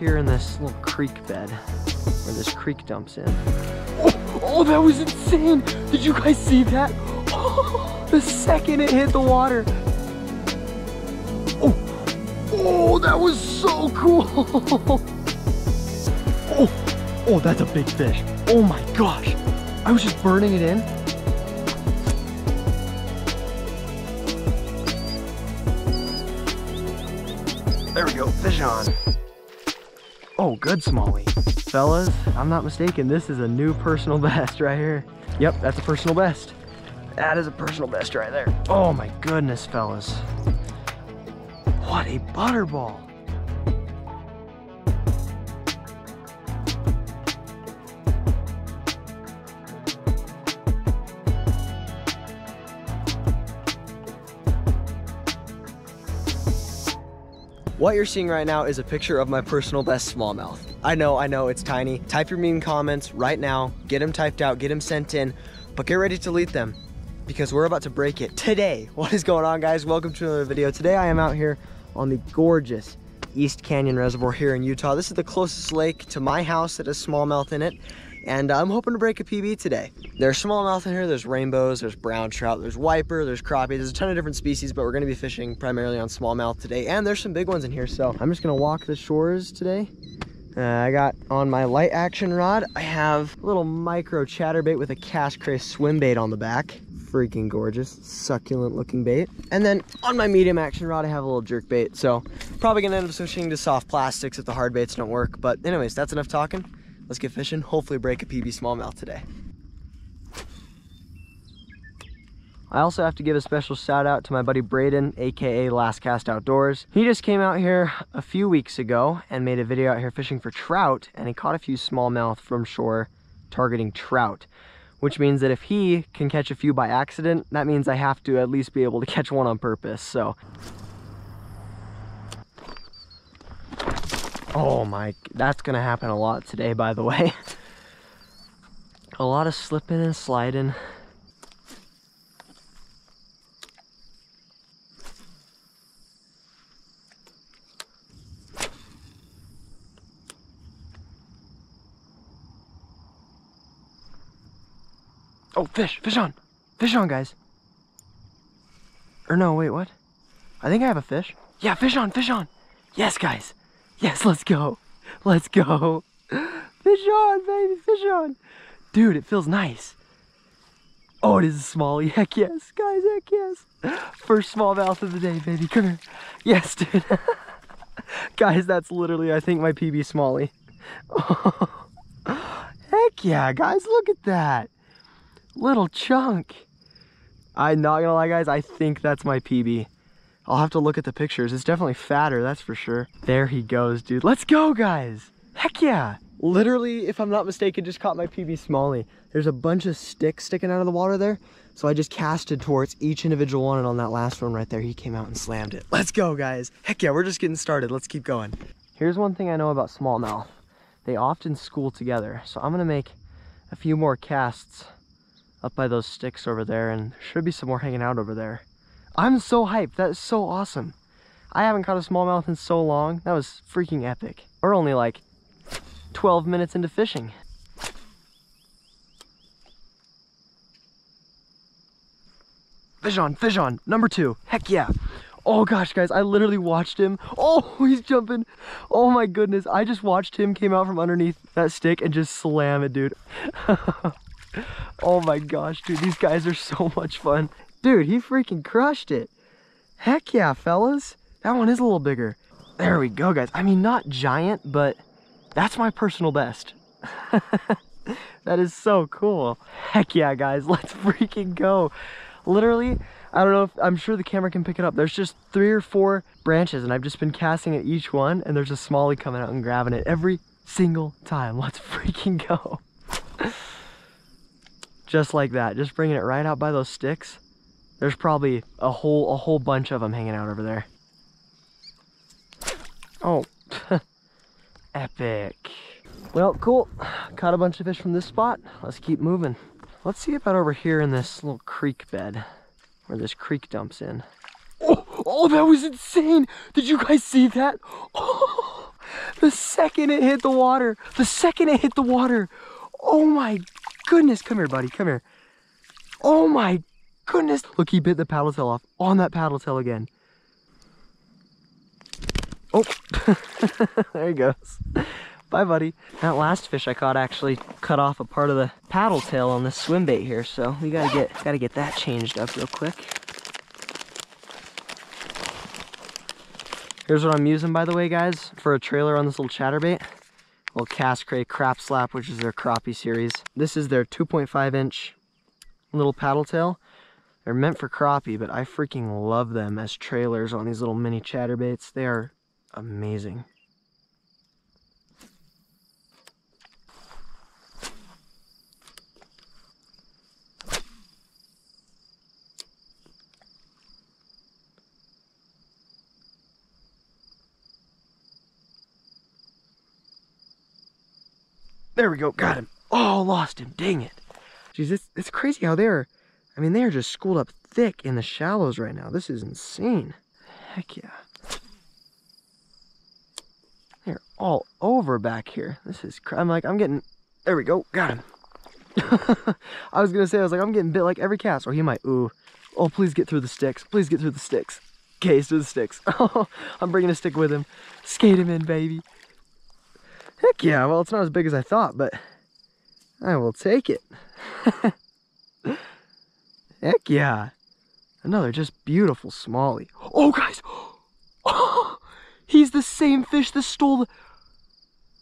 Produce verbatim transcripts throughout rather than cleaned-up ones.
here in this little creek bed where this creek dumps in. Oh, oh, that was insane. Did you guys see that? Oh, the second it hit the water. Oh, oh, that was so cool. Oh, oh, that's a big fish. Oh my gosh. I was just burning it in. There we go, fish on. Oh, good smallie. Fellas, if I'm not mistaken, this is a new personal best right here. Yep, that's a personal best. That is a personal best right there. Oh my goodness, fellas. What a butterball. What you're seeing right now is a picture of my personal best smallmouth. I know, I know, it's tiny. Type your mean comments right now, get them typed out, get them sent in, but get ready to delete them because we're about to break it today. What is going on, guys? Welcome to another video. Today I am out here on the gorgeous East Canyon Reservoir here in Utah. This is the closest lake to my house that has smallmouth in it, and I'm hoping to break a P B today. There's smallmouth in here, there's rainbows, there's brown trout, there's wiper, there's crappie, there's a ton of different species, but we're gonna be fishing primarily on smallmouth today, and there's some big ones in here, so I'm just gonna walk the shores today. Uh, I got on my light action rod, I have a little micro chatterbait with a Cast Cray swim bait on the back. Freaking gorgeous, succulent looking bait. And then on my medium action rod, I have a little jerk bait, so probably gonna end up switching to soft plastics if the hard baits don't work, but anyways, that's enough talking. Let's get fishing, hopefully break a P B smallmouth today. I also have to give a special shout out to my buddy Braden, A K A Last Cast Outdoors. He just came out here a few weeks ago and made a video out here fishing for trout, and he caught a few smallmouth from shore targeting trout, which means that if he can catch a few by accident, that means I have to at least be able to catch one on purpose, so. Oh my, that's gonna happen a lot today, by the way. A lot of slipping and sliding. Oh, fish, fish on, fish on, guys. Or no, wait, what? I think I have a fish. Yeah, fish on, fish on. Yes, guys. Yes, let's go. Let's go. Fish on, baby, fish on. Dude, it feels nice. Oh, it is a smallie. Heck yes, guys, heck yes. First smallmouth of the day, baby. Come here. Yes, dude. Guys, that's literally, I think, my P B smallie. Oh. Heck yeah, guys, look at that. Little chunk. I'm not gonna lie, guys, I think that's my P B. I'll have to look at the pictures. It's definitely fatter, that's for sure. There he goes, dude. Let's go, guys. Heck yeah. Literally, if I'm not mistaken, just caught my P B smallie. There's a bunch of sticks sticking out of the water there, so I just casted towards each individual one, and on that last one right there, he came out and slammed it. Let's go, guys. Heck yeah, we're just getting started. Let's keep going. Here's one thing I know about smallmouth. They often school together, so I'm gonna make a few more casts up by those sticks over there, and there should be some more hanging out over there. I'm so hyped, that is so awesome. I haven't caught a smallmouth in so long. That was freaking epic. We're only like twelve minutes into fishing. Fish on, fish on, number two, heck yeah. Oh gosh, guys, I literally watched him. Oh, he's jumping. Oh my goodness, I just watched him came out from underneath that stick and just slam it, dude. Oh my gosh, dude, these guys are so much fun. Dude, he freaking crushed it. Heck yeah, fellas. That one is a little bigger. There we go, guys. I mean, not giant, but that's my personal best. That is so cool. Heck yeah, guys. Let's freaking go. Literally, I don't know if, I'm sure the camera can pick it up. There's just three or four branches, and I've just been casting at each one, and there's a smallie coming out and grabbing it every single time. Let's freaking go. Just like that. Just bringing it right out by those sticks. There's probably a whole a whole bunch of them hanging out over there. Oh, epic. Well, cool. Caught a bunch of fish from this spot. Let's keep moving. Let's see about over here in this little creek bed where this creek dumps in. Oh, oh, that was insane. Did you guys see that? Oh, The second it hit the water, the second it hit the water. Oh my goodness. Come here, buddy. Come here. Oh my goodness. Look, he bit the paddle tail off on that paddle tail again. Oh, there he goes. Bye, buddy. That last fish I caught actually cut off a part of the paddle tail on this swim bait here, so we gotta get gotta get that changed up real quick. Here's what I'm using, by the way, guys, for a trailer on this little chatterbait. Little Cast Cray Crap Slap, which is their crappie series. This is their two point five inch little paddle tail. They're meant for crappie, but I freaking love them as trailers on these little mini chatterbaits. They are amazing. There we go, got him. Oh, lost him, dang it. Jeez, it's, it's crazy how they're, I mean, they're just schooled up thick in the shallows right now. This is insane. Heck yeah. They're all over back here. This is, I'm like, I'm getting, there we go, got him. I was gonna say, I was like, I'm getting bit like every cast, or he might, ooh. Oh, please get through the sticks, please get through the sticks. Okay, he's through the sticks. Oh, I'm bringing a stick with him. Skate him in, baby. Heck yeah, well, it's not as big as I thought, but I will take it. Heck yeah. Another just beautiful smallie. Oh, guys. Oh, he's the same fish that stole the...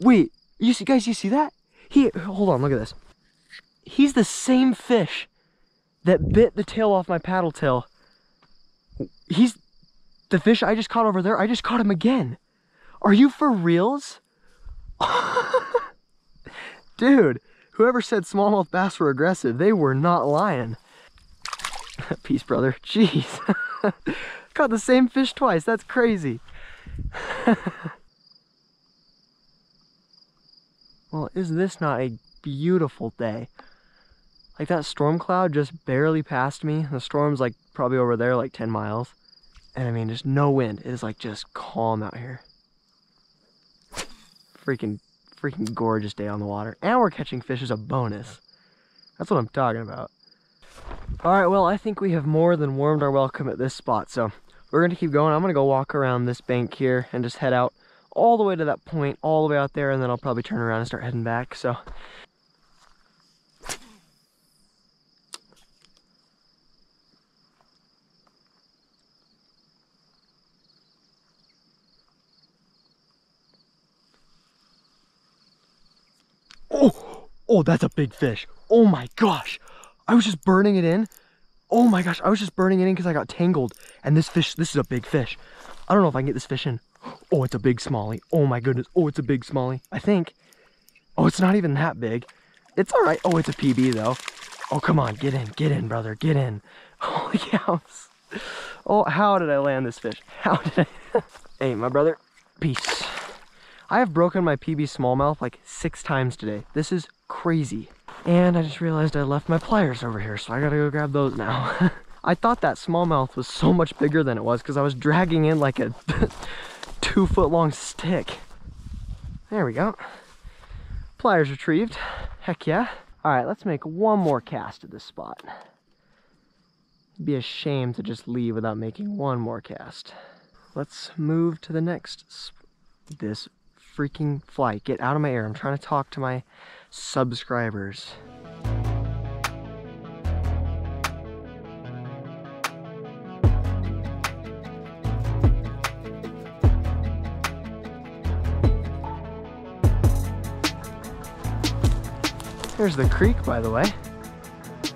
Wait, you see, guys, you see that? He, hold on, look at this. He's the same fish that bit the tail off my paddle tail. He's the fish I just caught over there. I just caught him again. Are you for reals? Dude, whoever said smallmouth bass were aggressive, they were not lying. Peace, brother. Jeez. Caught the same fish twice. That's crazy. Well, is this not a beautiful day? Like, that storm cloud just barely passed me. The storm's like probably over there like ten miles, and I mean, just no wind. It is like just calm out here. Freaking, freaking gorgeous day on the water. And we're catching fish as a bonus. That's what I'm talking about. All right, well, I think we have more than warmed our welcome at this spot, so we're gonna keep going. I'm gonna go walk around this bank here and just head out all the way to that point, all the way out there, and then I'll probably turn around and start heading back, so. Oh, oh, that's a big fish. Oh my gosh. I was just burning it in. Oh my gosh, I was just burning it in because I got tangled. And this fish, this is a big fish. I don't know if I can get this fish in. Oh, it's a big smallie. Oh my goodness. Oh, it's a big smallie, I think. Oh, it's not even that big. It's all right. Oh, it's a P B though. Oh, come on. Get in. Get in, brother. Get in. Holy cows. Oh, how did I land this fish? How did I? Hey, my brother. Peace. I have broken my P B smallmouth like six times today. This is crazy. And I just realized I left my pliers over here, so I gotta go grab those now. I thought that smallmouth was so much bigger than it was because I was dragging in like a two foot long stick. There we go. Pliers retrieved. Heck yeah. All right, let's make one more cast at this spot. It'd be a shame to just leave without making one more cast. Let's move to the next spot. This freaking fly, get out of my air. I'm trying to talk to my subscribers. There's the creek, by the way.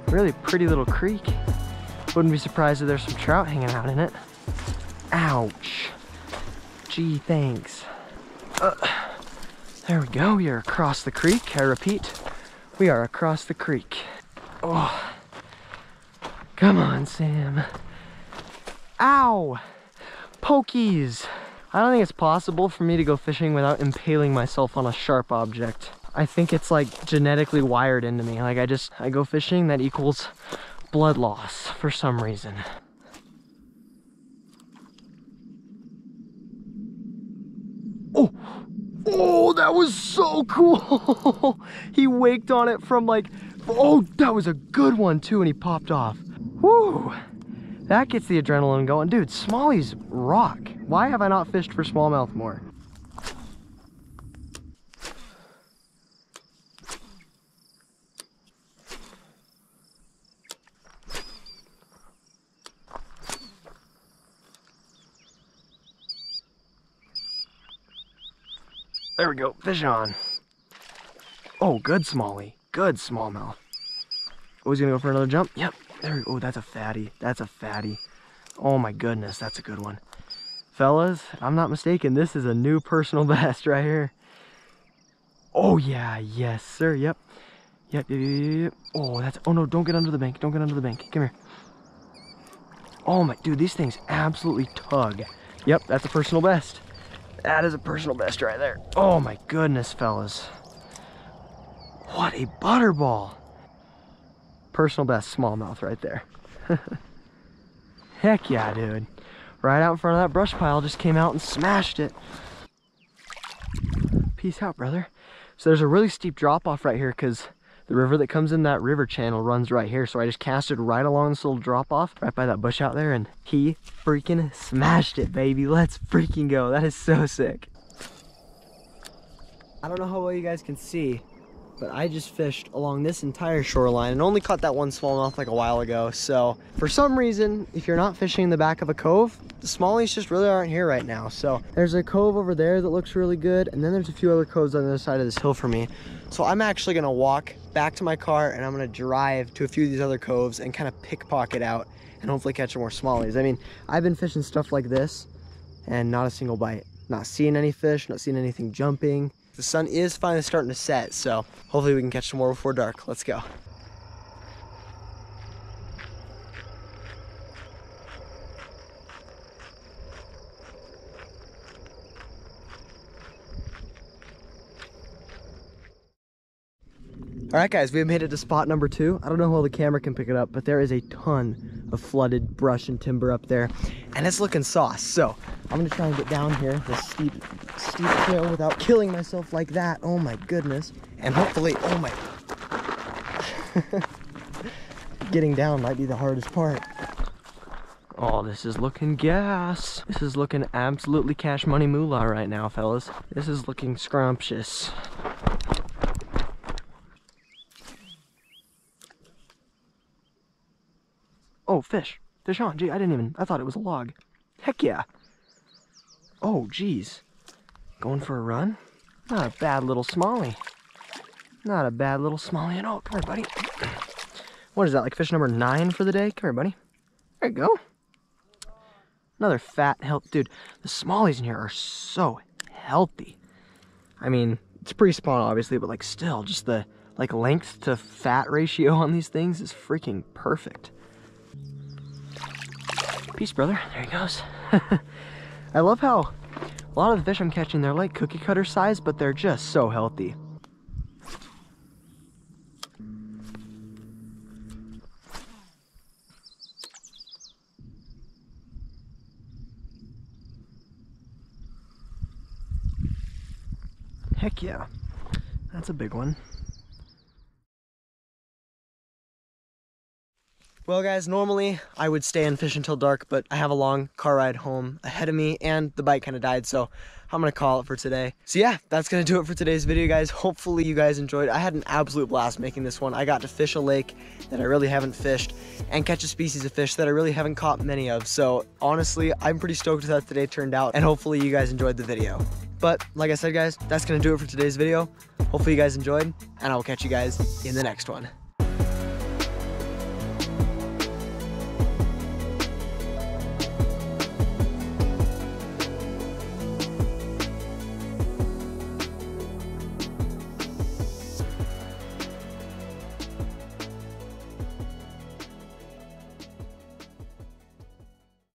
Really pretty little creek. Wouldn't be surprised if there's some trout hanging out in it. Ouch. Gee, thanks. Uh, there we go, we are across the creek. I repeat, we are across the creek. Oh, come on, Sam. Ow, pokies. I don't think it's possible for me to go fishing without impaling myself on a sharp object. I think it's like genetically wired into me. Like I just, I go fishing, that equals blood loss for some reason. Oh, that was so cool. He waked on it from like, oh, that was a good one too, and he popped off. Whoo, that gets the adrenaline going. Dude, smallies rock. Why have I not fished for smallmouth more? There we go, fish on. Oh, good smallie, good smallmouth. Oh, he's gonna go for another jump. Yep, there we go. Oh, that's a fatty, that's a fatty. Oh my goodness, that's a good one. Fellas, if I'm not mistaken, this is a new personal best right here. Oh yeah, yes sir, yep. Yep, yep, yep. Oh, that's, oh no, don't get under the bank, don't get under the bank, come here. Oh my, dude, these things absolutely tug. Yep, that's a personal best. That is a personal best right there. Oh my goodness, fellas. What a butterball. Personal best smallmouth right there. Heck yeah, dude. Right out in front of that brush pile, just came out and smashed it. Peace out, brother. So there's a really steep drop off right here because the river that comes in that river channel runs right here. So I just casted right along this little drop off right by that bush out there, and he freaking smashed it, baby. Let's freaking go. That is so sick. I don't know how well you guys can see, but I just fished along this entire shoreline and only caught that one smallmouth like a while ago. So for some reason, if you're not fishing in the back of a cove, the smallies just really aren't here right now. So there's a cove over there that looks really good, and then there's a few other coves on the other side of this hill for me. So I'm actually gonna walk back to my car and I'm gonna drive to a few of these other coves and kind of pickpocket out and hopefully catch more smallies. I mean, I've been fishing stuff like this and not a single bite. Not seeing any fish, not seeing anything jumping. The sun is finally starting to set, so hopefully we can catch some more before dark. Let's go. All right, guys, we've made it to spot number two. I don't know how well the camera can pick it up, but there is a ton of flooded brush and timber up there, and it's looking sauce. So I'm gonna try and get down here this steep, steep hill without killing myself like that. Oh my goodness. And hopefully, oh my. Getting down might be the hardest part. Oh, this is looking gas. This is looking absolutely cash money moolah right now, fellas. This is looking scrumptious. Oh, fish. Fish on. Gee, I didn't even... I thought it was a log. Heck yeah. Oh, geez. Going for a run? Not a bad little smallie. Not a bad little smallie at all. Come here, buddy. What is that, like fish number nine for the day? Come here, buddy. There you go. Another fat, healthy... Dude, the smallies in here are so healthy. I mean, it's pre-spawn, obviously, but like still, just the like length to fat ratio on these things is freaking perfect. Peace, brother. There he goes. I love how a lot of the fish I'm catching, they're like cookie cutter size, but they're just so healthy. Heck yeah. That's a big one. Well, guys, normally I would stay and fish until dark, but I have a long car ride home ahead of me and the bike kind of died, so I'm gonna call it for today. So yeah, that's gonna do it for today's video, guys. Hopefully you guys enjoyed. I had an absolute blast making this one. I got to fish a lake that I really haven't fished and catch a species of fish that I really haven't caught many of. So honestly, I'm pretty stoked with how today turned out, and hopefully you guys enjoyed the video. But like I said, guys, that's gonna do it for today's video. Hopefully you guys enjoyed, and I will catch you guys in the next one.